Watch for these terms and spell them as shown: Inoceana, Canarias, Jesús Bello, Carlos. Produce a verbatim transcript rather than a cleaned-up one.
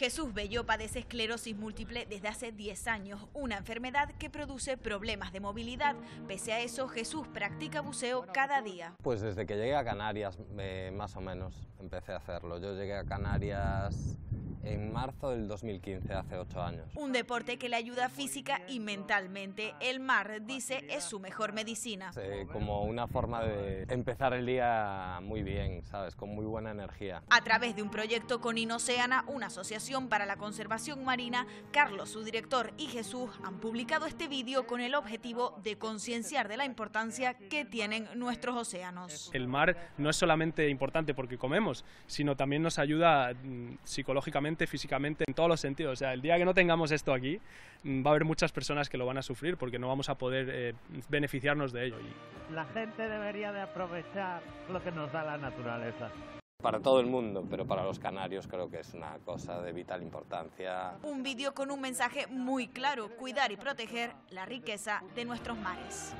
Jesús Bello padece esclerosis múltiple desde hace diez años, una enfermedad que produce problemas de movilidad. Pese a eso, Jesús practica buceo cada día. Pues desde que llegué a Canarias, eh, más o menos, empecé a hacerlo. Yo llegué a Canarias en marzo del dos mil quince, hace ocho años. Un deporte que le ayuda física y mentalmente. El mar, dice, es su mejor medicina. Eh, como una forma de empezar el día muy bien, ¿sabes? Con muy buena energía. A través de un proyecto con Inoceana, una asociación para la conservación marina, Carlos, su director, y Jesús han publicado este vídeo con el objetivo de concienciar de la importancia que tienen nuestros océanos. El mar no es solamente importante porque comemos, sino también nos ayuda psicológicamente, físicamente, en todos los sentidos. O sea, el día que no tengamos esto aquí, va a haber muchas personas que lo van a sufrir porque no vamos a poder eh, beneficiarnos de ello. La gente debería de aprovechar lo que nos da la naturaleza. Para todo el mundo, pero para los canarios creo que es una cosa de vital importancia. Un vídeo con un mensaje muy claro: cuidar y proteger la riqueza de nuestros mares.